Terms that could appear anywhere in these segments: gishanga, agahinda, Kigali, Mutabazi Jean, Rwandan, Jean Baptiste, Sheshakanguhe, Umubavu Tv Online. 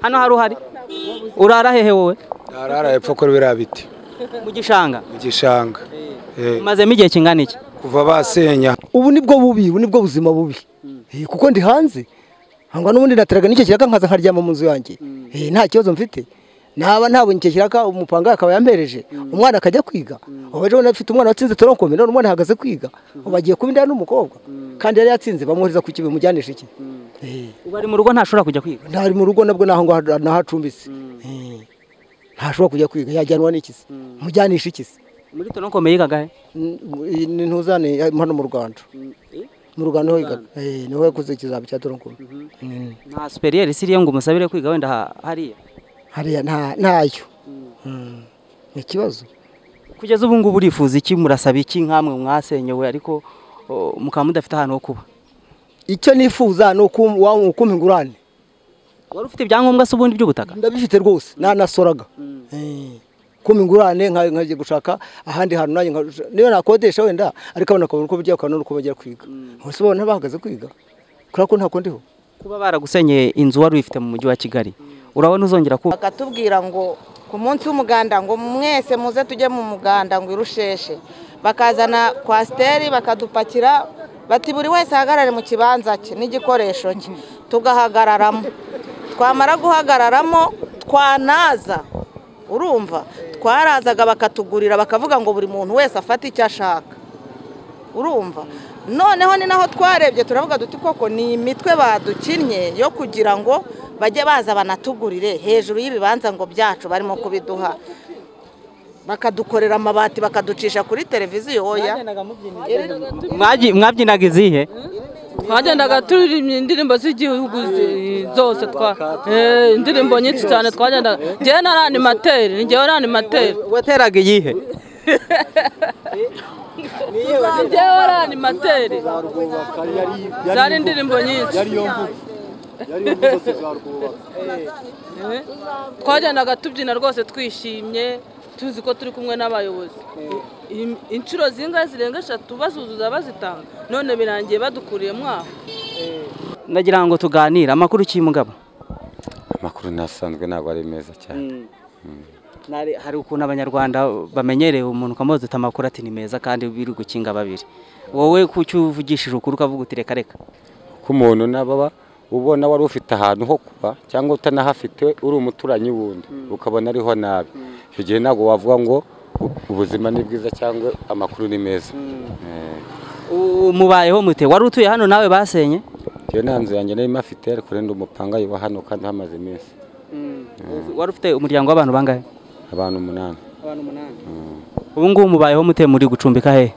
Hano haruhari urara hehe wowe? Arara hepfo ko birabiti. Mu gishanga. Mu gishanga. Maze migiye kingana iki? Kuva basenya. Ubu nibwo bubi, ubu nibwo buzima bubi. Kuko ndi hanze. Hangwa nubundi nateraga n'icyo kiraga nkaza nkaryama mu nzu yanjye. Nta kibazo mfite. Naba ntabwo n'icyo kiraga umupanga akaba yampereje. Umwana akajya kwiga. Obejo nafite umwana watsinze toronko none umwana ahagaze kwiga. Ubagiye kubindana n'umukobwa. Kandi yari yatsinze bamwohereza ku kibe mujyanisha iki? Ubari mu rugo ntashobora kujya kwiga. Ntari mu rugo nabwo naho ngo nahacumbise. Ntashobora kujya kwiga yajyanwa n'ikisi. Mujyanisha ikisi. Muri toronko meyiga gahe? Ntuzane hano mu Rwanda. Mu Rwanda ho yiga. Niwe kuze kizaba cya toronko. Na superieur siriye ngo musabire kwiga wenda hariya. Hariya ntayo. Ni kibazo. Kugeza ubu ngubu urifuza iki murasaba iki nkamwe mwasenyewe ariko mukamudafite hano kuba. Icyo nifuza no kumwe ngurane wari ufite byangombwa se ubundi by'ubutaka ndabifite rwose nanasoraga kumwe ngurane nkaje gushaka ahandi hantu nanjye niyo nakodesha wenda ariko abana ko bijya kwano no kubajya kwiga hose bona bahagaze kwiga kora ko nta ko ndiho kuba baragusenye inzu wari ufite mu mujyi wa Kigali urabona uzongera kuba bakatubwira ngo ku munsi w'umuganda ngo mwese muze tujye mu muganda ngo irusheshe bakazana kwasteri bakadupakira bati buri wese ahagarare mu kibanza cye n'igikoresho cye tugahagararamo twamara guhagararamo twanaza urumva twarazaga bakatugurira bakavuga ngo buri muntu wese afata icyo ashaka urumva noneho ni naho twarebye turavuga duti koko ni imitwe badukinnye yo kugira ngo bajye baza banatugurire hejuru y'ibibanza ngo byacu barimo kubiduha bakadukorera amabati bakaducisha kuri televiziyo oya mwabyinaga izihe twagendaga turirimye indirimbo z'igihugu zose indirimbo nyinshi cyane twagendaga ngewe naranimateri ngewe naranimateri wateraga iyihe ngewe naranimateri zari indirimbo nyinshi twagendaga tubyina rwose twishimye tuzi ko turi kumwe n'abayobozi inshuro zinga zirenga 3 basuzuza bazitanga none birangiye badukuriye mwaho nagira ngo tuganira amakuru cy'imugabo amakuru nasanzwe nago ari meza cyane nari hari ukuntu abanyarwanda bamenyereye umuntu kamoze tamakuru ati ni meza kandi biri gukinga babiri wowe kucyo uvugishije ukuru kavuga uti reka reka ku muntu nababa ubona wari ufite ahantu ho kuba cyangwa utanahafite uri umuturanyi wundi ukabona ariho nabi Tujye nago wavuga ngo ubuzima ni bwiza cyangwa amakuru ni meza. Umubayeho mute wari utuye hano nawe basenye? Cyo nanze yanjye nayo mafite ariko rende umupanga yiba hano kandi hamaze meza. Wari ufite umuryango w'abantu bangahe? Abantu 8. Abantu 8. Ubu ngubu umubayeho mute muri gucumbika he?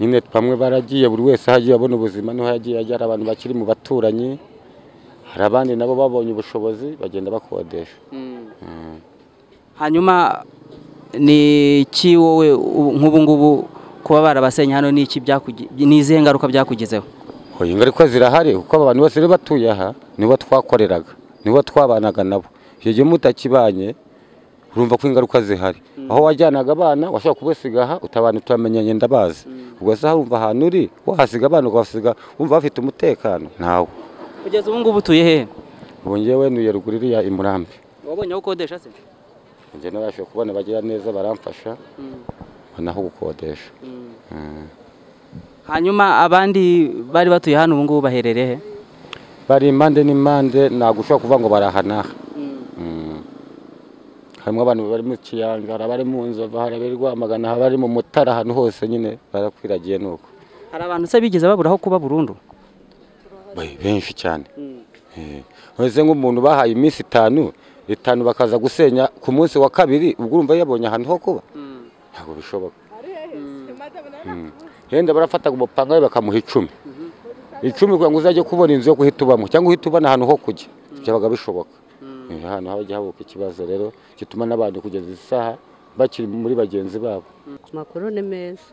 Nyine pamwe baragiye buri wese hagiye abona ubuzima no hagiye ajyara abantu bakiri mu baturanye. Hari abandi nabo babonye ubushobozi bagenda bakodesha. Hanyuma ni ki wowe nk'ubu ngubu kuba barabasenya hano n'iki nizihe ngaruka byakugezeho oya ingaruka zirahari kuko abantu bose batuye aha nibo twakoreraga nibo twabanaga nabo iyo gihe mutakibanye urumva ko ingaruka zihari aho wajyanaga abana washaka kubasiga aha utabana utamenyanye ndabazi ubwo se harumva ahantu uri wahasiga abana ukabasiga umva bafite umutekano ntawe kugeza ubu ngubu utuye hehe ubu ngewe nuye ruguriri ya Imurambi wabonye ukodesha se njene basho kubona bagira neza baramfasha naho gukodesha hanyuma abandi bari batuye hano ubu ngo baherereye bari impande n'impande nagushaka kuvuga ngo barahana hamwe abantu bari mu Kiyanga bari mu Nzova harabiri Rwamagana bari mu Mutara hano hose nyine barakwiragiye nuko hari abantu se bigeze baburaho kuba burundu benshi cyane hose nk'umuntu bahaye iminsi 5 bakaza gusenya ku munsi wa 2 ubwo urumva yabonye ahantu ho kuba ntago bishoboka yenda barafata umupanga bakamuha 10 kugira ngo uzaje kubona inzu yo kuhitubamo cyangwa uhitubana ahantu ho kujya byabaga bishoboka ahantu hajya habuka ikibazo rero gituma n'abandi kugeza isaha bakiri muri bagenzi babo makuru ni meza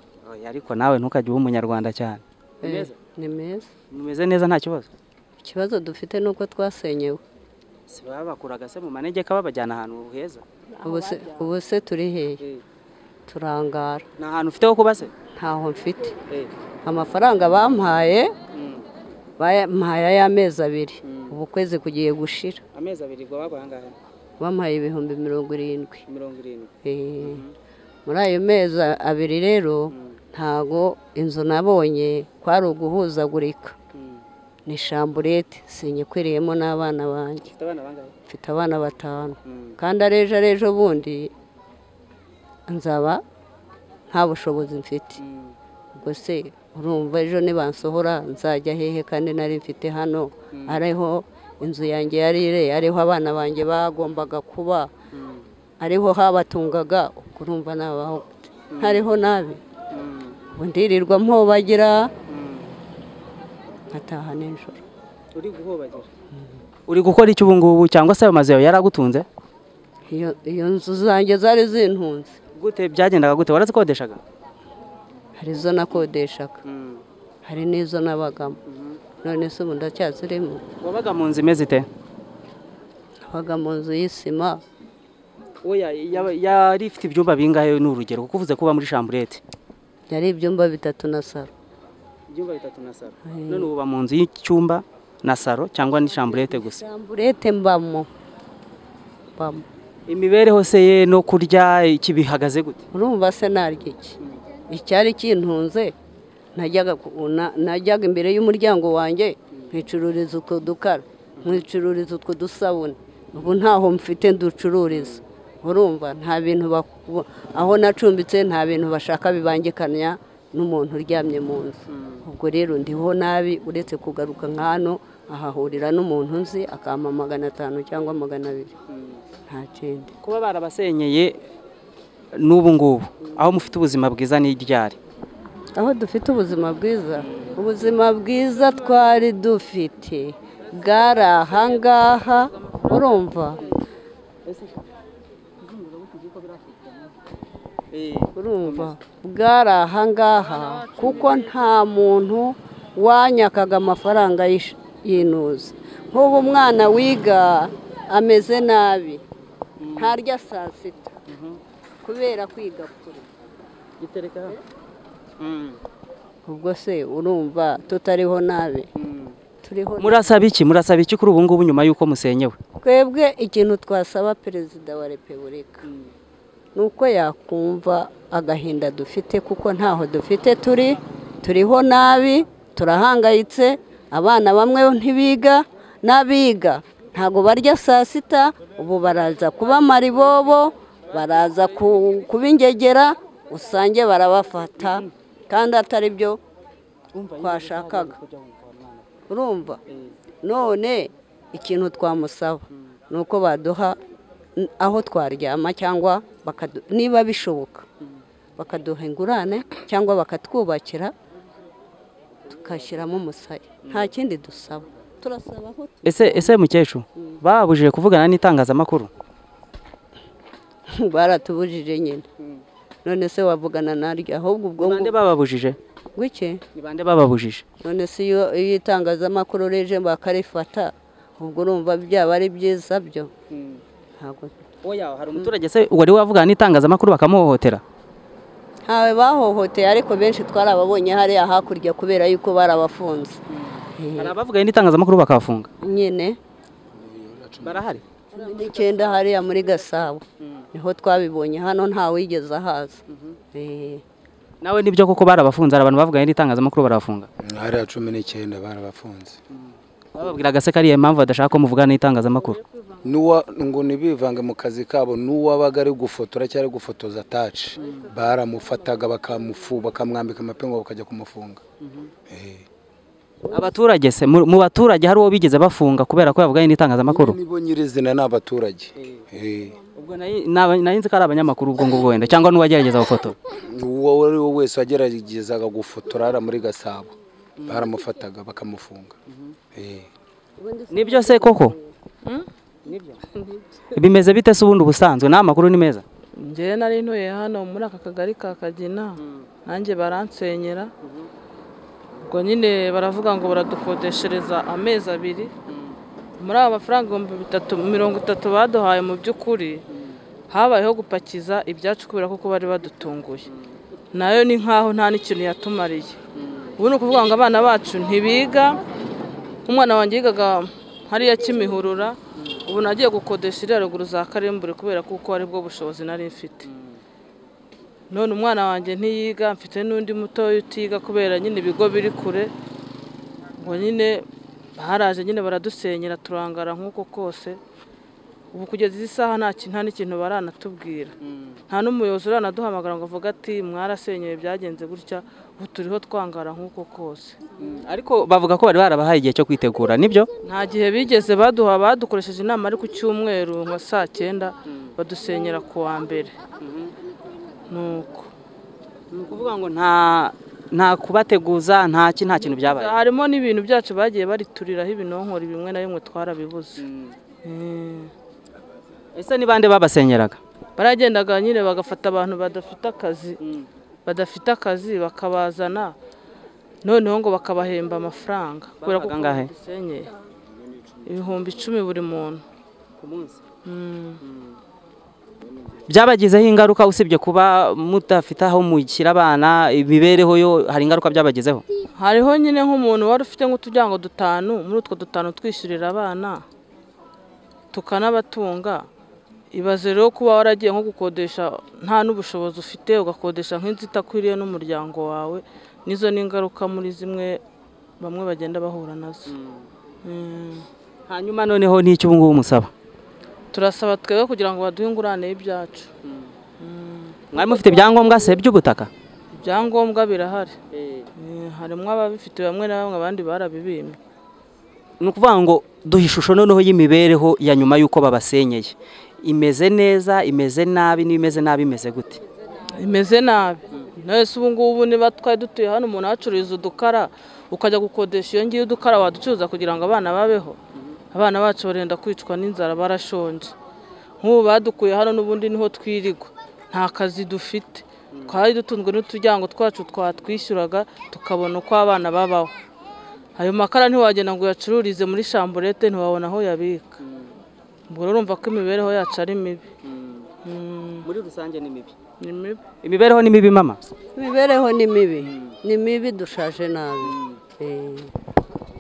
ariko nawe ntukajye uba umunyarwanda cyane ni meza mumeze neza nta kibazo ikibazo dufite nuko twasenyewe Bakuraga se mu manegeka babajyana ahantu heza ubuse turi hehe turangara na ahantu ufite ho kuba se ntaho mfite amafaranga bampaye aya mezi 2 ubu ubu kwezi kugiye gushira. Amezi abiri gwa bagwangara. Bampaye 70,000. Muri ayo mezi abiri rero ntago inzu nabonye kwari uguhuzagurika. Ni shamburete sinyikwereyemo n'abana banje. Abana bangahe? Mfite abana 5. Kandi arejo bundi nzaba nta bushobozi mfite. Gose urumva ejo nibansohora nzajya hehe kandi nari mfite hano ariho inzu yanjye yarire ariho abana banje bagombaga kuba ariho habatungaga kurumva nabaho hariho nabi bundirirwa mpobagira ataha n'injoro uri guhobagira uri gukora iki ubu ngubu cyangwa se amaze yaragutunze iyo nzu zanjye zari zintunze gute byagendaga gute warazikodeshaga hari zo nakodeshaga hari nizo nabagamo none se ubu ndacyazirimo wabaga mu nzu imeze ite wabaga mu nzu y'isima oya yari ifite ibyumba bingahe n'urugero kuko uvuze kuba muri chambrette yari ibyumba 3 na saro ibyumba 3 na saro none uba mu nzu y'icyumba na saro cyangwa ni chambrette gusa chambrette mbamo imibereho se ye no kurya ikibihagaze gute urumva se narye icyari kintunze najyaga imbere y'umuryango wanjye nkicururiza utwo dukara nkicururiza utwo dusabune ubu ntaho mfite nducururiza urumva nta bintu aho nacumbitse nta bintu bashaka bibangikanya n'umuntu uryamye mu nzu ubwo rero ndiho nabi uretse kugaruka nkano ahahurira n'umuntu nzi akama 500 cyangwa 200 nta kindi kuba barabasenyeye n'ubu ngubu aho mufite ubuzima bwiza n'iryari aho dufite ubuzima bwiza twari dufite bwarahangaha urumva bwarahangaha kuko nta muntu wanyakaga amafaranga yinuze nk'ubu umwana wiga ameze nabi ntarya saa 6 kubera kwiga kure gitereka ubwo se urumva tutariho nabe turiho murasaba iki kuri ubu ngubu nyuma yuko musenyewe kwebwe ikintu twasaba perezida wa republika nuko yakumva agahinda dufite kuko ntaho dufite turiho nabi turahangayitse abana bamwe ntibiga nabiga ntago barya saa 6 ubu baraza kuba maribobo baraza kubingegera usange barabafata kandi atari byo twashakaga urumva none ikintu twamusaba nuko baduha aho twaryama cyangwa niba bishoboka bakaduha ingurane cyangwa bakatwubakira tukashyiramo umusaya nta kindi dusaba turasaba aho ese mukecuru babujije kuvugana n'itangazamakuru baratubujije nyine none se wavugana naryo ahubwo ubwo bande bababujije gwike ni bande bababujije none se iyo itangazamakuru reje bakarifata ubwo urumva byaba ari byiza byo ntago oya hari umuturage se wari wavugana n'itangazamakuru bakamuhohotera hawe bahohoteye ariko benshi twarababonye hari ahakurya kubera yuko barabafunze hari abavugana n'itangazamakuru bakafunga nyine barahari n'ikenda hari ya muri Gasabo niho twabibonye hano nta wigeze ahaza nawe nibyo koko barabafunze abantu bavuga n'itangazamakuru barabafunga hari ya 19 barabafunze bababwiraga se kariye impamvu badashaka ko muvuga n'itangazamakuru nuwa ngo nibivange mu kazi kabo nuwa bagari gufotora cyari gufotoza touch baramufataga bakamwambika amapengo bakajya kumufunga abaturage se mu baturage hari uwo bigeze bafunga kubera ko yavuga n'itangazamakuru nibo nyirizina n'abaturage ubwo nayinzi ko ari abanyamakuru ubwo ngo wenda cyangwa n'uwagerageza gufotora uwo wese wageragezaga gufotora ara muri Gasabo baramufataga bakamufunga nibyo se koko nibyo bimeze bite se ubundi ubusanzwe n'amakuru ni meza njye nari ntuye hano muri aka kagari ka Kagina nanjye baransenyera ubwo nyine baravuga ngo baradukodeshereza amezi 2 muri aba mafaranga 330 baduhaye mu byukuri habayeho gupakiza ibyacu kubera koko bari badutunguye nayo ni nkaho nta n'ikintu yatumariye ubu no kuvuga ngo abana bacu ntibiga umwana wangigaga hariya Kimihurura ubu nagiye gukodesha iraro guru za Karembure kubera kuko ari bwo bushobozi nari mfite. None umwana wanjye ntiyiga, mfite n'undi muto utiga kubera nyine ibigo biri kure. Ngo nyine haraje nyine baradusenyera turangara nkuko kose. Ubu kugeza isaha nta n'ikintu baranatubwira. Nta n'umuyobozi uranaduhamagara ngo avuga ati mwarasenyeye byagenze gutya uturiho twangara nkuko kose. Ariko bavuga ko bari barabahaye igihe cyo kwitegura nibyo? Nta gihe bigeze baduha, badukoresheje inama ari ku cyumweru nka saa 9 badusenyera ku wa mbere. Nuko nukuvuga ngo nta kubateguza nta kintu byabaye. Harimo n'ibintu byacu bagiye bari turiraho ibinonkora bimwe na bimwe twarabibuze. Ese ni bande babasenyeraga? Baragendaga nyine bagafata abantu badafite akazi. Badafite akazi bakabazana noneho ngo bakabahemba amafaranga kubera ko basenye 10,000 buri muntu ku munsi. Byabagizeho ingaruka usibye kuba mudafite aho mukira abana bibereho yo hari ingaruka byabagizeho. Hariho nyine nk'umuntu wari ufite nk'uturyango 5 muri utwo 5 twishyurira abana tukanabatunga. Ibaze rero kuba waragiye nko gukodesha nta n'ubushobozi ufite ugakodesha nk'inzu itakwiriye n'umuryango wawe, nizo n'ingaruka muri zimwe bamwe bagenda bahura nazo. Hanyuma noneho n'icyo ubu ngubu musaba? Turasaba twebwe kugira ngo baduhe ingurane y'ibyacu. Mwari mufite ibyangombwa se by'ubutaka? Ibyangombwa birahari. Harimo ababifite bamwe na bamwe abandi barabibimye. Nukuvuga ngo duhe ishusho noneho y'imibereho ya nyuma y'uko babasenyeye. Imeze neza, imeze nabi, n'imeze nabi imeze gute? Imeze nabi. Nese ubu ngubu niba twaye dutuye hano umuntu acuriza udukara ukajya gukodesha iyo ngiye udukara waducuza kugira ngo abana babeho. Abana bacu barenda kwicwa n'inzara barashonje. Nk'ubu badukuye hano n'ubundi niho twirigwa. Nta kazi dufite. Twari dutunzwe n'uturyango twacu twatwishyuraga tukabona uko abana babaho. Ayo makara ntiwagenda ngo yacururize muri Chamburete ntiwabona aho yabika. Ubwo urumva ko imibereho yacu ari mibi. Muri rusange ni mibi. Ni mibi. Imibereho ni mibi mama. Imibereho ni mibi. Ni mibi dushaje nabi.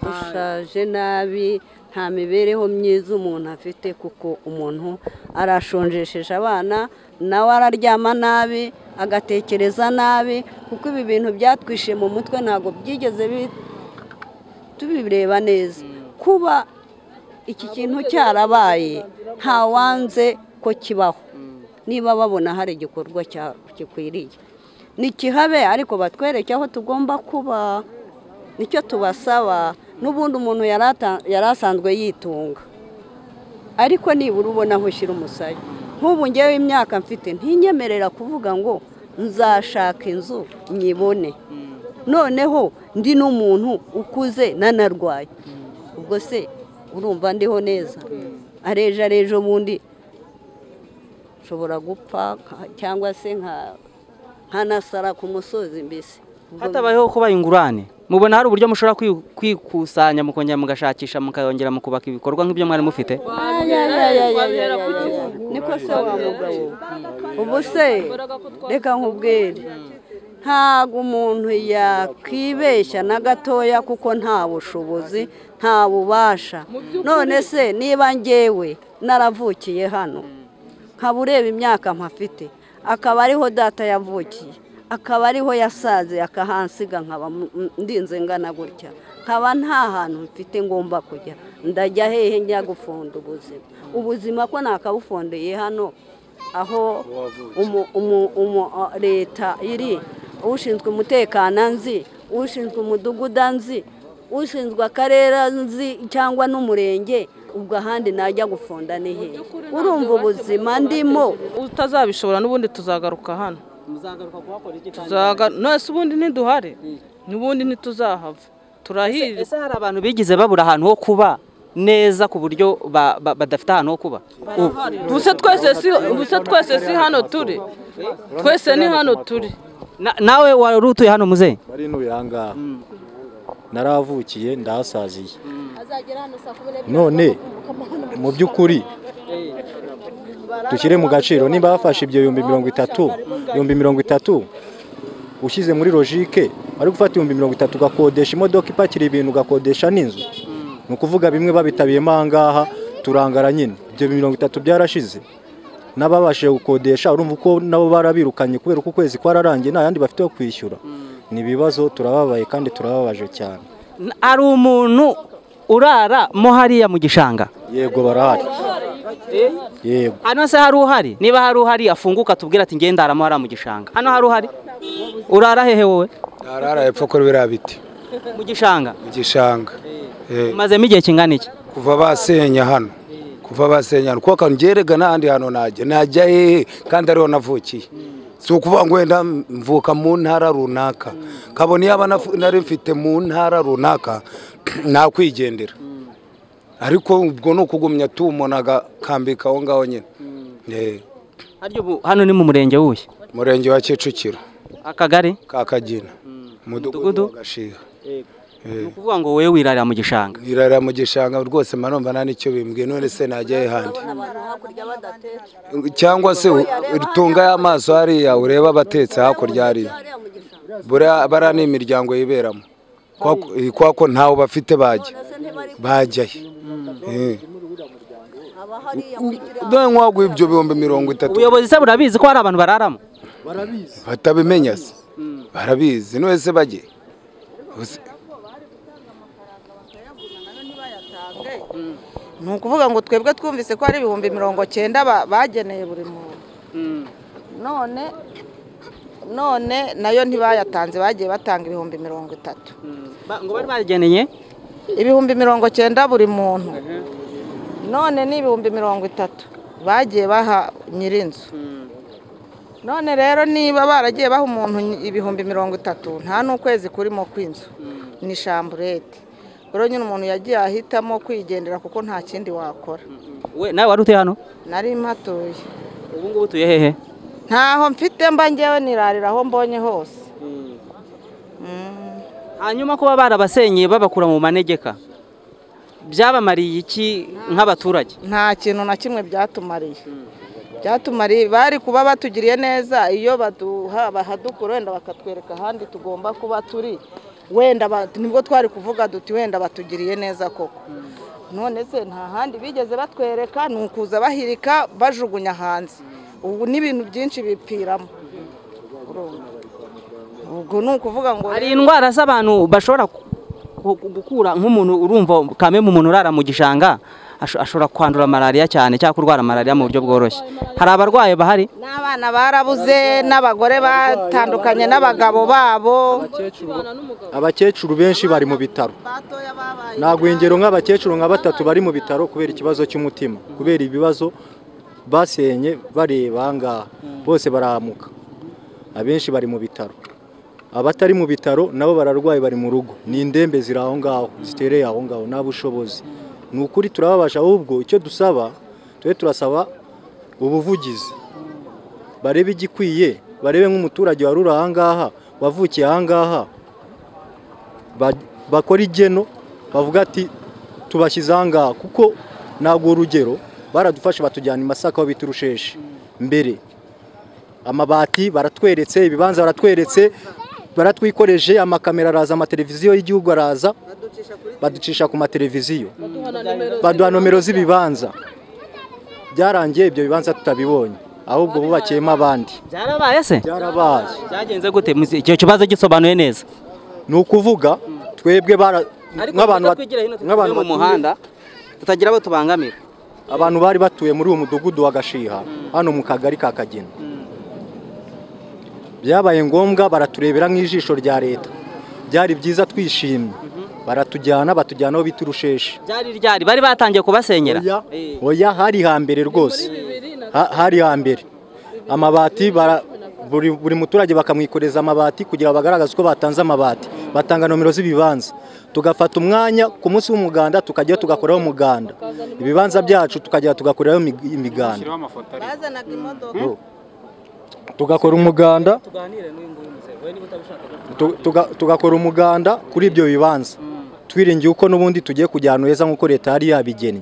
Dushaje nabi, nta mibereho myiza umuntu afite kuko umuntu arashonjesheje abana nawe araryama nabi, agatekereza nabi kuko ibi bintu byatwishe mu mutwe ntago byigeze tubireba neza. Kuba iki kintu cyarabaye ntawanze ko kibaho niba babona hari igikorwa kikwiriye nikihabe ariko batwereke aho tugomba kuba nicyo tubasaba. N'ubundi umuntu yarasanzwe yitunga ariko nibura ubona aho ushyira umusaya. Nk'ubu ngewe imyaka mfite ntinyemerera kuvuga ngo nzashaka inzu nyibone, noneho ndi n'umuntu ukuze nanarwaye. Ubwo se urumva ndiho neza? Areje ubundi nshobora gupfa cyangwa se nkanasara ku musozi mbese hatabayeho kuba ingurane. Mubona hari uburyo mushobora kwikusanya mukongera mugashakisha mukayongera mukubaka ibikorwa nk'ibyo mwari mufite? Niko se wa mugabo ubu se reka nkubwire ntago umuntu yakwibeshya na gatoya kuko nta bushobozi nta bubasha. None se niba ngewe naravukiye hano nkabureba imyaka mpafite akaba ariho data yavukiye akaba ariho yasaze akahansiga nkaba ndinze ngana gutya nkaba nta hantu mfite ngomba kujya ndajya hehe njya gufunda ubuzima? Ubuzima ko nakabufondeye hano aho leta iri, ushinzwe umutekano nzi, ushinzwe umudugudu nzi, ushinzwe akarera nzi cyangwa n'umurenge. Ubwo ahandi najya gufonda nihe? Urumva ubuzima ndimo utazabishobora n'ubundi tuzagaruka hano. Muzagaruka kuhakora iki kandi? Nose ubundi ntiduhare n'ubundi ntituzahava turahira. Ese hari abantu bigize babura ahantu ho kuba neza ku buryo badafite ahantu ho kuba? Twese si hano turi, twese ni hano turi. Nawe wari utuye hano muze? Bari n'ubihangaha naravukiye ndahasaziye. None mu by'ukuri dushyire mu gaciro nimba bafashe ibyo 30,000 30,000 ushyize muri logique ari gufata 30,000 ugakodesha imodoka ipakira ibintu ugakodesha n'inzu nukuvuga bimwe babitabiyemo ahangaha turangara nyine ibyo 30 byarashize nababashe gukodesha urumva uko nabo barabirukanye kubera uko kwezi kwararangiye nayandi bafite kwishyura ni bibazo turababaye kandi turababaje cyane ari umuntu urara mohariya mu gishanga yego barahari yego hano se hari uhari niba hari uhari afunguka tubwira ati ngenda aramuhara mu gishanga hano hari uhari urara hehe wowe arara epfo ko birabite mu gishanga maze migiye kingana iki kuva basenya hano kuva basenya kuko kangeregana handi hano najya he kandi ariho navukiye so kuva ngwenda mvuka mu ntara runaka kabone yabana nari mfite mu ntara runaka nakwigendera ariko ubwo no kugumya tumunaga kambika aho ngaho nyine hano ni mu murenge wuye murenge wa Kicukiro akagari kakagina mudugudu gashiha ukuvuga ngo wewe wirarira mu gishanga wirarira mu gishanga rwose maromba nani cyo bimbwe none se najye handi cyangwa se rutunga y'amaso hari ya ureba abatetse hakurya ari barani imiryango yiberamo kwako ntawo bafite bajyaye dongwa gwibyo bihombe 30 uyobozi se burabizi ko hari abantu bararamo barabizi batabimenya se barabizi no ese bajye nukuvuga ngo twebwe twumvise ko ari 90 bageneye buri muntu none nayo ntibayatanze bagiye batanga 30 ngo bari bageneye 90 buri muntu none ni 30 bagiye baha nyirinzu none rero niba baragiye baha umuntu 30 nta n'ukwezi kurimo kwinzu ni shamburete rero nyine umuntu yagiye ahitamo kwigendera kuko nta kindi wakora we nawe warute hano nari mpatuye ubu ngubu tuye hehe ntaho mfite mba ngewe nirarira aho mbonye hose hanyuma kuba barabasenye babakura mu manegeka byabamariye iki nk'abaturage nta kintu na kimwe byatumariye byatumariye bari kuba batugiriye neza iyo baduha bahadukura wenda bakatwereka handi tugomba kuba turi wenda nibwo twari kuvuga duti wenda batugiriye neza koko none se nta handi bigeze batwereka nukuza bahirika bajugunya hanze ubu nibintu byinshi bipfiramo ubwo nukuvuga ngo ari indwara z'abantu bashobora gukura nk'umuntu urumva kame mu muntu urara mu gishanga ashora kwandura malaria cyane cyangwa kurwara malaria mu buryo bworoshye hari abarwaye bahari n'abana barabuze n'abagore batandukanye n'abagabo babo abakecuru benshi bari mu bitaro nagwengero nk'abakecuru nka 3 bari mu bitaro kubera ikibazo cy'umutima kubera ibibazo basenye barebanga bose baramuka abenshi bari mu bitaro abatari mu bitaro nabo bararwaye bari mu rugo ni indembe ziraho ngaho zitereye aho ngaho nabushobozi nukuri turababasha ahubwo icyo dusaba turasaba ubuvugizi barebe igikwiye barebe nk'umuturage wa rurangaha wavukiye ahangaha bakora igeno bavuga ati tubashyize ahangaha kuko nago urugero baradufasha batujyana imasaka aho biturusheshe mbere amabati baratweretse ibibanza baratweretse baratwikoreje amakamera araza amateleviziyo y'igihugu araza baducisha ku mateleviziyo baduha nomero z'ibibanza byarangiye ibyo bibanza tutabibonye ahubwo bubakiyemo abandi byarabaye se byarabaye byagenze gute icyo kibazo gisobanuye neza nukuvuga twebwe nk'abantu mu muhanda tutagira abo tubangamira abantu bari batuye muri uwo mudugudu wa Gashiha hano mu kagari ka Kagina byabaye ngombwa baraturebera nk'ijisho rya leta byari byiza twishimye batujyana aho biturusheshe byari bari batangiye kubasenyera oya hari hambere rwose hari hambere amabati buri muturage bakamwikoreza amabati kugira bagaragaze ko batanze amabati batanga nomero z'ibibanza tugafata umwanya ku munsi w'umuganda tukajya tugakoraho umuganda ibibanza byacu tukajya tugakoraho imiganda bazanaga imodoka tugakora umuganda kuri ibyo bibanza twiringiye uko nubundi tugiye kujyana heza nko leta hari yabigeni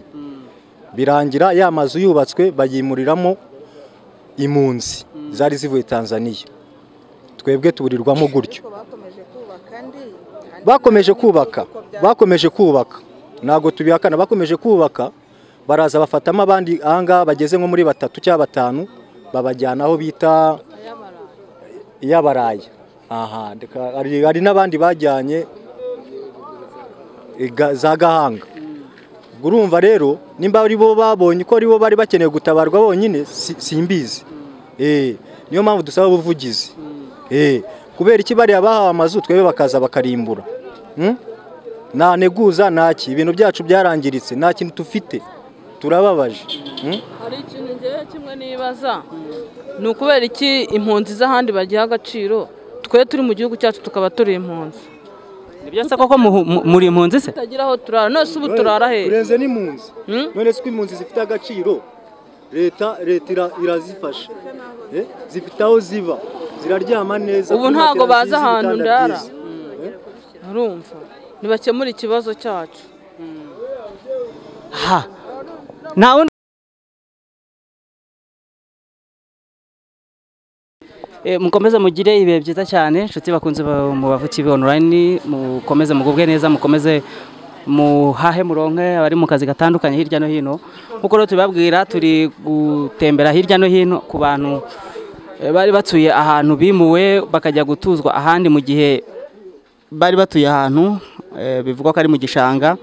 birangira ya mazu yubatswe bayimuriramo imunzi zari zivuye Tanzania twebwe tuburirwamo gutyo bakomeje kubaka nago tubihakana bakomeje kubaka baraza bafatamo abandi anga bageze nko muri batatu cya batanu babajyana aho bita yabaraya. Aha ari nabandi bajyanye za Gahanga. Gurumva rero nimba ari bo babonye ko ari bo bari bakeneye gutabarwa bonyine simbizi. Niyo mpamvu dusaba ubuvugizi. Kubera iki bari abahawe amazu twebe bakaza bakarimbura. Na neguza naki ibintu byacu byarangiritse nta kintu tufite turababaje. Hari ikintu ngewe kimwe nibaza nukubera iki impunzi z'ahandi bagiha agaciro twe turi mu gihugu cyacu tukaba turi impunzi. Nibyasa koko muri impunzi se tutagira aho turara no subu turara he urenze ni impunzi none se impunzi zifite agaciro leta irazifasha zifite aho ziba ziraryama neza ubu ntago baza ahantu ndara urumva nibakemura ikibazo cyacu ha nawo mukomeza mugire ibihe byiza cyane inshuti bakunze mu Bavuki TV online mukomeze mugubwe neza mukomeze muhahe muronke abari mu kazi gatandukanye hirya no hino kuko rero tubabwira turi gutembera hirya no hino ku bantu bari batuye ahantu bimuwe bakajya gutuzwa ahandi mu gihe bari batuye ahantu bivugwa ko ari mu gishanga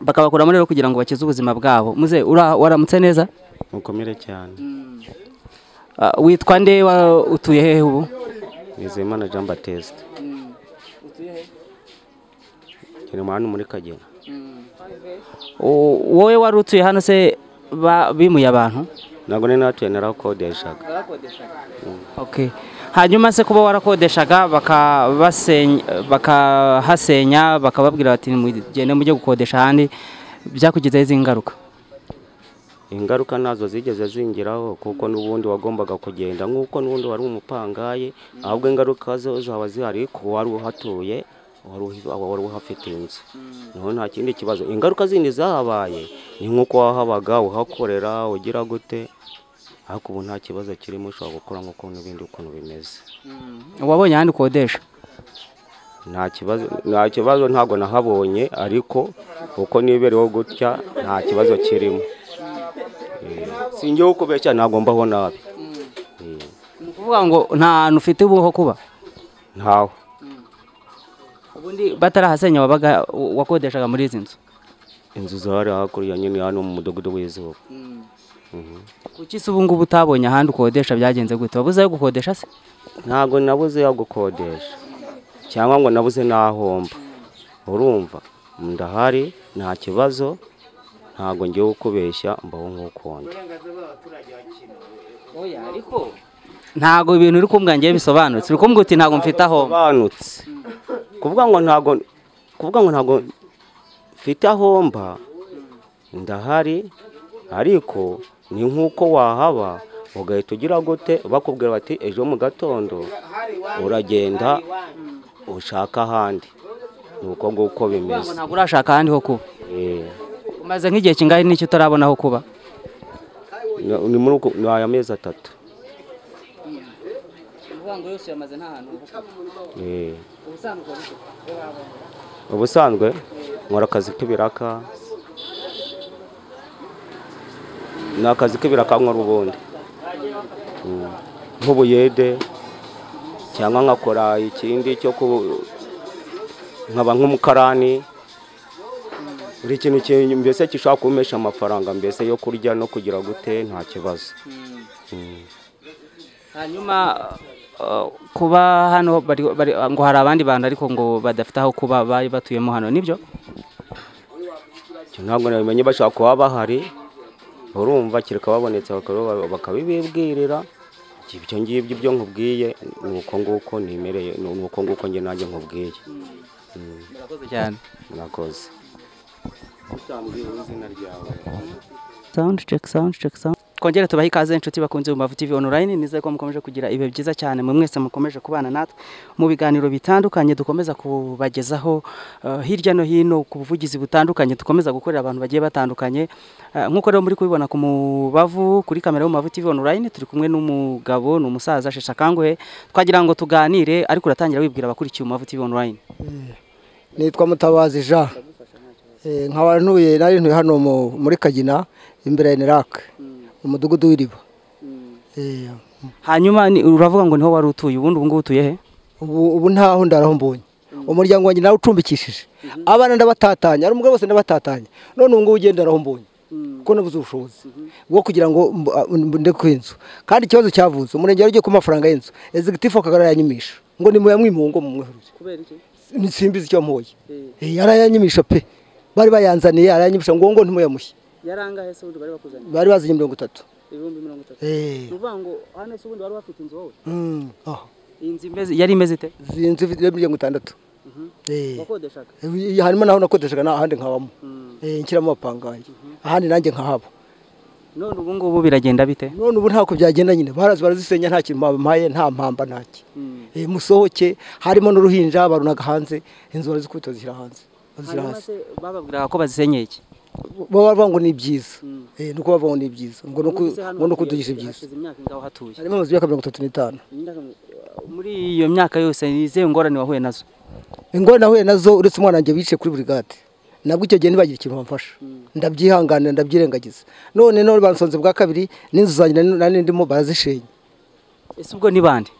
bakabakuramo rero kugira ngo bakize ubuzima bwabo. Muze waramutse neza mukomere cyane. Witwa nde utuye hehe ubu? Nize Imana Jean Baptiste. Utuye hehe? Kiri mu hano muri Kagera. Wowe wari utuye hano se bimuye abantu? Nago nene natuye narakodeshaga. Okay. Hanyuma se kuba warakodeshaga bakahasenya bakababwira bati mugende mujye gukodesha ahandi byakugizeho izingaruka? Ingaruka nazo zigeze zingiraho kuko nubundi wagombaga kugenda nkuko nubundi wari umupangaye ahubwo ingaruka zo zaba zihari ko wari uhatuye wari uhafite inzu niho nta kindi kibazo. Ingaruka zindi zahabaye ni nkuko wahabaga uhakorera ugira gute ariko ubu nta kibazo kirimo ushobora gukora nkuko n'ibindi ukuntu bimeze. Wabonye ahandi kodesha? Nta kibazo ntago nahabonye ariko uko nibereho gutya nta kibazo kirimo. Singe uko becha nagombaho nabi. Nukuvuga ngo nta nufite ubuho kuba. Ntaho. Ubundi batarahasenya wabaga wakodeshaga muri izinzu. Inzu zari hakuri yanyine hano mu mudugudu w'izuba. Kuki se ubu ngo butabonye ahandi ukodesha byagenze gute? Wabuze yo gukodesha se? Ntago nabuze yo gukodesha. Cyangwa ngo nabuze nahomba. Urumva ndahari nta kibazo. Ntago ngiye kubeshya mbaho nkukonde. Oya ariko ntago ibintu uri kumbwa ngiye bisobanutse. Uri kumbwa uti ntago mfite aho banutse. Kuvuga ngo ntago mfite aho mba ndahari ariko ni nkuko wahaba ugahita ugira gute bakubwira bati ejo mu gatondo uragenda ushaka ahandi. Nuko ngo uko bimeze. Ntago urashaka ahandi ho kuba. Maze nk'igihe kingahe n'icyo utarabona aho kuba? Ni muri uko aya mezi atatu. Ubango yose yamaze nta hantu. Ubusanzwe nkora akazi k'ibiraka. Na akazi k'ibiraka nkora ubundi. Nk'ubuyede cyangwa nkakora ikindi cyo nkaba nk'umukarani. Uri ikintu cyo mbese kishaka kumesha amafaranga mbese yo kurya no kugira gute nta kibazo. Hanyuma kuba hano ngo hari abandi bantu ariko ngo badafite aho kuba bari batuyemo hano nibyo? Ntabwo namenye bashaka kuba bahari urumva kireka babonetse bakabibwirira ibyo ngibyo ibyo nkubwiye nuko nguko nimereye nuko nguko nge nanjye nkubwiye. Murakoze cyane. Murakoze. Sound check. Kongera tubahi kaze inshuti bakunze mu Bavuki TV online nize ko mukomeje kugira ibihe byiza cyane mu mwese mukomeje kubana natwe mu biganiro bitandukanye dukomeza kubagezaho hirya no hino ku buvugizi butandukanye dukomeza gukorera abantu bagiye batandukanye nkuko rero muri kubibona ku Mubavu kuri kamera yo mu Bavuki TV online turi kumwe n'umugabo n'umusaza Sheshakanguhe twagira ngo tuganire ariko uratangira wibwira abakurikiye mu Bavuki TV online. Nitwa Mutabazi Jean. nk'abantuye nari ntuye hano muri Kagina imbere ya Neraka umudugudu w'iriba. Hanyuma uravuga ngo niho wari utuye, ubundi ubungu utuye he? Ubu ntaho ndaraho mbonye. Umuryango wanjye nawe ucumbikishije. Abana ndabatatanya, ari umugabo bose ndabatatanya. None ubungu ugenda raho mbonye. Kuko nabuze ubushobozi bwo kugira ngo nde kwinzu. Kandi ikibazo cyavuze umurenge yarugiye ku mafaranga y'inzu. Executive akagarara yanyimisha. Ngo ni mu yamwimungo mu mweheruze. Kubera iki? Nitsimbize icyo mpoye. Yarayanyimisha pe. Bari bayanzaniye aranyimisha ngo ngo ntimuyamushye. Yarangahe se ubundi bari bakuzaniye? Bari bazinye 30. Ibihumbi 30. Nuvango hano se ubundi bari bafite inzu wowe? Inzu imeze yari imeze te? Inzu y'amijyango 6. Wakodeshaka? Harimo naho nakodeshaka n'ahandi nkabamo. Nkiramo apangaye. Ahandi nanjye nkahabo. None ubu ngubu biragenda bite? None ubu ntako byagenda nyine. Barazi barazisenya nta kimpaye nta mpamba naki. Musohoke harimo n'uruhinja abarunaga hanze inzu barazikubita zishyira hanze. Harimo se bababwira ko bazisenye iki? Bavuga ngo ni byiza. Nuko bavuga ngo ni byiza. Ngo nuko dugisha byiza. Imyaka ingaho hatuye. Harimo amazu ya 35. Muri iyo myaka yose nize ngorane wahuye nazo. Ingorane nahuye nazo uretse umwana wanjye bice kuri brigade. Nabwo icyo gihe nibagira ikintu bamfasha. Ndabyihanganira ndabyirengagiza. None no bansonze bwa kabiri n'inzu zanjye n'indimo barazishenye. Ese ubwo ni bande?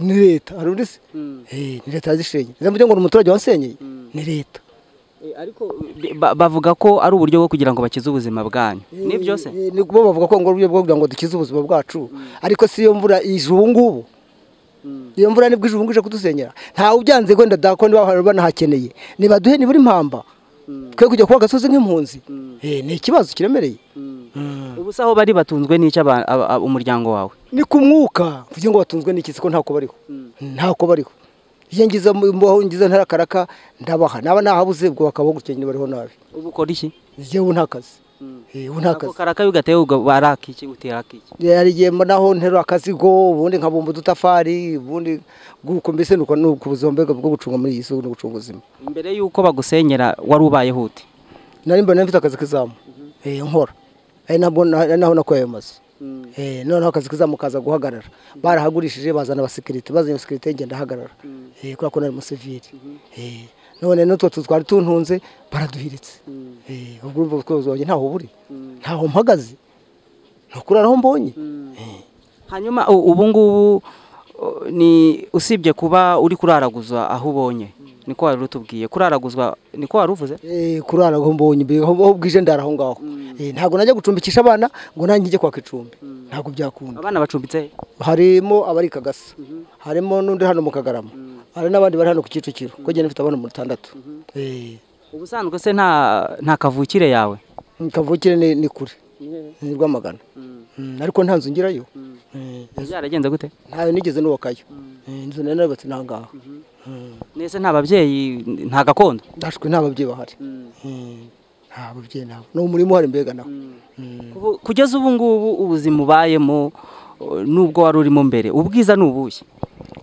Ni leta. Arubise? Ni leta yazishenye. Nzamvuga ngo umuturage wansenyeye. Ni leta. Ariko bavuga ko ari uburyo bwo kugira ngo bakize ubuzima bwanyu. Ni byose? Ni kubo bavuga ko ngo uburyo bwo kugira ngo dukize ubuzima bwacu. Ariko si iyo mvura ijungubu. Iyo mvura nibwo ijunguje kudusenyera. Nta ubyanze kwenda dako ni baharabana hakeneye. Ni baduhe ni buri mpamba. Twe kujya kwa gasoze nk'impunzi. Ni ikibazo kiremereye. Ubusa aho bari batunzwe n'icyo umuryango wawe. Ni kumwuka kugira ngo batunzwe n'iki siko ntako bariko. Ntako bariko. Yengiza mbaho ngiza ntarakaraka ndabaha naba nahabuze bwo bakabo gukenye bariho nabi ubu kora iki je untakaze untakaze karaka bigateye ubaraka iki uteraka iki yari giye naho ntero akazigo ubundi nkabumbu dutafari ubundi gukombise nuko nukubuzombega bwo gucunga muri Yesu no gucunguzima imbere yuko bagusenyera warubaye hute nari mbona mfite akazi kizamu nkora nabona naho nakoyemaza none akazi kizamukaza guhagarara barahagurishije bazana abasekirite bazanye abasekirite ngenda hagarara kura ko nari mu civil none no twari tuntunze baraduhiritse ubwo ubwo wanjye ntaho buri ntaho mpagaze nkuraraho mbonye. Hanyuma ubu ngubu ni usibye kuba uri kuraraguzwa aho ubonye niko warutubwiye kuraraguzwa niko waruvuze kuraraga mbonye aho bwije ndaraho ngaho ntago najya gucumbikisha abana ngo nanjye kwa kicumbi ntago byakunda abana bacumbitse harimo abari kagasa harimo nundi hano mukagarama ari nabandi bari hano ku Kicukiro ko gende mfite abana 6 ubusanzwe se nta kavukire yawe kavukire ni kure ni rwamagana ariko ntanzu ngirayo byaragenze gute ntayo nigeze n'uwakayo inzu nene batse nangaho nese nta babyeyi nta gakondo ndashwe nta babyeyi bahari nta babyeyi nawe no murimo hari mbega naho kugeza ubu ngubu ubuzima ubayemo nubwo wari urimo mbere ubwiza n'ubushye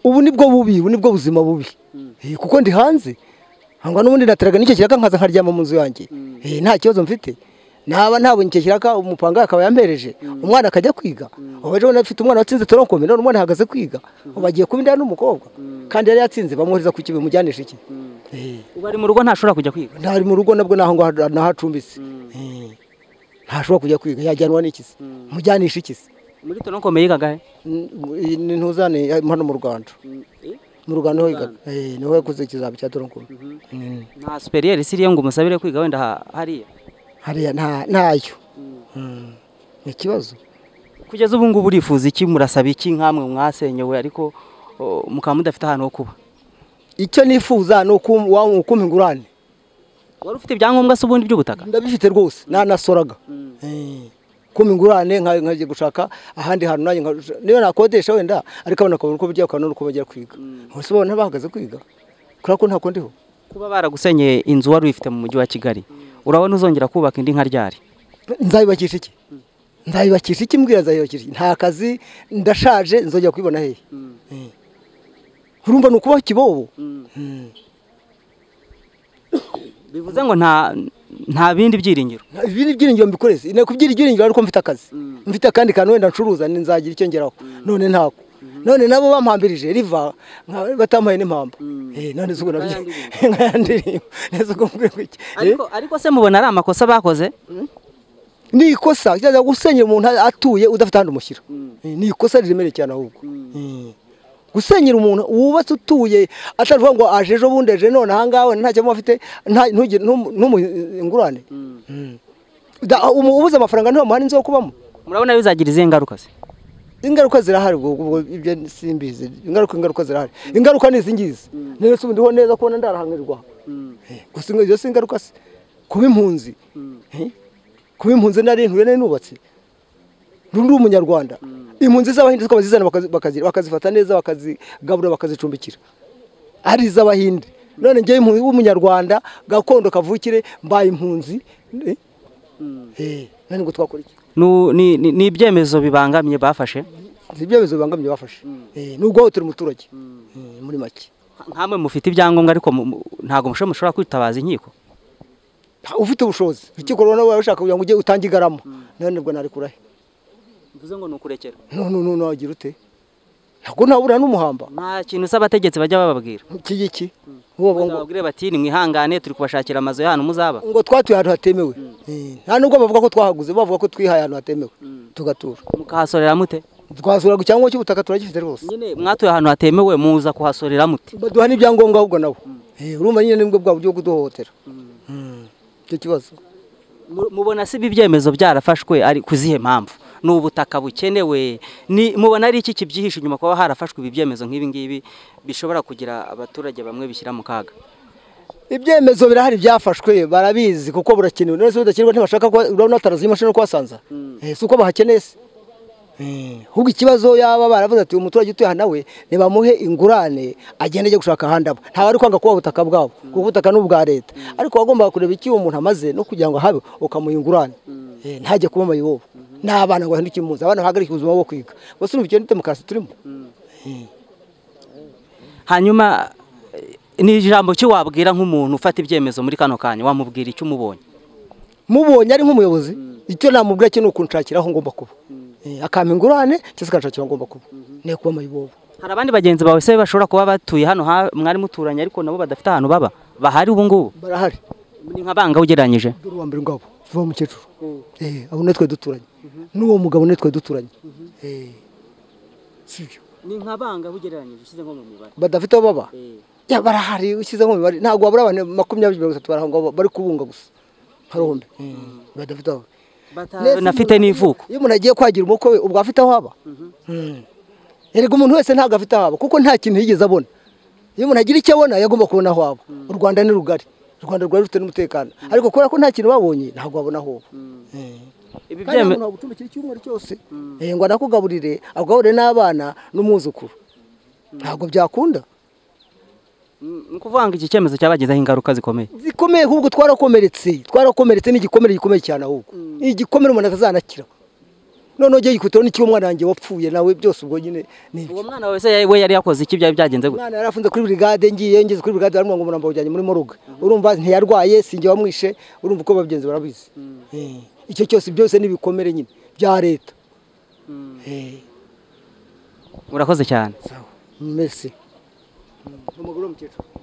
ubu nibwo bubi ubu nibwo buzima bubi kuko ndi hanze hangwa n'ubundi nateraga n'icyo kiraka nkaza nkaryama mu nzu yanjye nta kibazo mfite naba ntabonye icyo kiraka umupanga akaba yampereje umwana akajya kwiga obejo nafite umwana watsinze toronko none umwana hagaze kwiga ubagiye kubindana n'umukobwa kandi yari yatsinze bamwohereza ku kibe mujyanisha iki ubari mu rugo ntashobora kujya kwiga ntari mu rugo nabwo naho ngo nahacumbise ntashobora kujya kwiga yajyanwa n'ikisi mujyanisha ikisi muri toronko yigaga he ntuzane hano mu Rwanda mu Rwanda ho yigaga niho yakoze ikizabi cya toronko nta superiere siriye ngo umusabire kwiga wenda hariya hariya ntayo ni kibazo kugeza ubu ngubu urifuza iki murasaba iki nkamwe mwasenyewe ariko mukaba mudafite ahantu ho kuba icyo nifuza no kumpa ingurane wari ufite ibyangombwa se ubundi by'ubutaka ndabifite rwose nanasoraga kumpa ingurane nkaje gushaka ahandi hantu nanjye niyo nakodesha wenda ariko abana ko bijya kwano uko bajya kwiga hose bone bahagaze kwiga kura ko ntako ndiho kuba baragusenye inzu wari ufite mu mujyi wa Kigali urabona uzongera kubaka indi nka ryari nzabibakisha iki nzabibakisha iki mbwira nzabibakisha nta kazi ndashaje nzongera kwibona hehe urumva nuko bakibobo bivuze ngo nta bindi byiringiro ibindi byiringiro mbikoreze ine kubyira ibyiringiro ariko mfite akazi mfite kandi kandi wenda ncuruza n'inzagira icyo ngeraho none ntako none nabo bampambirije riva batampaye n'impambo none zuko nabyo nkandirimba nezuko mbwirwe iki ariko se mubona ari amakosa bakoze ni ikosa cyangwa gusenya umuntu atuye udafitana umushyira ni ikosa riremereye cyane ahubwo gusenyira umuntu wubatse utuye atavuga ngo ajejo bundeje none ahangawe ntacyo mufite n'umungurane ubuza amafaranga nto muhani nzo kubamo murabona bizagira izengaruka se ingaruka zirahari ubwo ibyo simbizi ingaruka zirahari ingaruka nizingize none se ndiho neza kubona ndarahangirirwa gusa ngo iyo singaruka se kuba impunzi kubimpunzi narintuye nari nubatse ndundi umunyarwanda impunzi z'abahindi zikabazizana bakazifata neza bakazigabura bakazicumbikira ari z'abahindi none ngiye impunzi w'umunyarwanda gakondo kavukire mbaye impunzi nani ngo twakora iki ni ibyemezo bibangamye bafashe ibyemezo bibangamye bafashe nubwo aho turi muturage muri make nkamwe mufite ibyangombwa ariko ntago mushobora kwitabaza inkiko ufite ubushobozi ikikorona washaka kugira ngo uje utangigaramo none nibwo nari kurahe mvuze ngo nukurekera no wagira ute ntago ntabura n'umuhamba nta kintu sabategetse bajya bababwira iki uwo babwire bati ni mwihangane turi kubashakira amazo y'ahantu muzaba ngo twatuye ahantu hatemewe nta nubwo bavuga ko twahaguze bavuga ko twihaye ahantu hatemewe tugatura mukahasorera mute twasura gucyango cy'ubutaka turagifite rwose nyine mwatuye ahantu hatemewe muza kuhasorera mute baduha n'ibyangombwa ahubwo nabo urumva nyine nibwo bwa buryo kuduhohotera kibazo mubona se ibyemezo byarafashwe ari kuzihe mpamvu n'ubutaka bukenewe ni mubona ari iki kibyihisha nyuma kwa harafashwe ibyemezo nk'ibi ngibi bishobora kugira abaturage bamwe bishyira mu kaga ibyemezo birahari byafashwe barabizi kuko burakenewe nose udakirwa ntibashaka ko urataraza imashini ko wasanza suko bahakenese hugo ikibazo yaba baravuze ati umuturage utuye nawe nibamuhe ingurane agende gushaka handabo ntawe ari kwanga kuba butaka bwabo kuko butaka n'ubwa leta ariko wagomba kureba iki umuntu amaze no kugira ngo habe ukamuyingurane ntaje kuba mayibo n'abana ngo handi kimuza abana bahagarika ubuzima bwo kwiga bose n'ubyo n'temukasi turimo hanyuma ni ijambo cyo wabwira nk'umuntu ufata ibyemezo muri kano kanya wamubwira icyo umubonye mubonye ari nk'umuyobozi icyo namubwira cyo nuko nshakiraho ngomba kuba akame ingurane cyose kanshakira ngomba kuba ne kuba mayibobo hari abandi bagenzi bawe se bashobora kuba batuye hano mwari muturanye ariko nabo badafite ahantu baba bahari ubu ngubu barahari ni nka banga ugeranyije duru wambere ngabo vuba mu cyecuru abo netwe duturanye n'uwo mugabo netwe duturanye sibyo ni nka banga ugeranyije ushize nko mu mibare badafite baba ya barahari ushize nko mu mibare ntago wabura abantu 23 baraho ngabo bari kubunga gusa harombe badafite baba nafite nivuko iyo umuntu agiye kwagira umukowe ubwo afite aho haba erega umuntu wese ntago afite aho haba kuko nta kintu yigeze abona iyo umuntu agira icyo abona yagomba kubona aho haba u Rwanda ni rugari u Rwanda rufite n'umutekano ariko kubera ko nta kintu babonye ntago babona aho haba ibi byeme ntago gucumbikira icyumweru cyose ngo anakugaburire agugaburire n'abana n'umwuzukuru ntago byakunda nkuvanga iki cyemezo cyabagezaho ingaruka zikomeye ahubwo twarakomeretse n'igikomere gikomeye cyane ahubwo igikomere umuntu atazanakira none ngiye gikutero n'iki umwana wanjye wapfuye nawe byose ubwo nyine uwo mwana wese we yari yakoze iki bya byagenze gute mwana yarafunze kuri brigade ngiye kuri brigade baramwanga umuntu ambajyanye muri moruga urumva ntiyarwaye singe wamwishe urumva uko babigenze barabizi icyo cyose byose nibikomere nyine bya leta murakoze cyane merci. Vamos agora um pouquinho.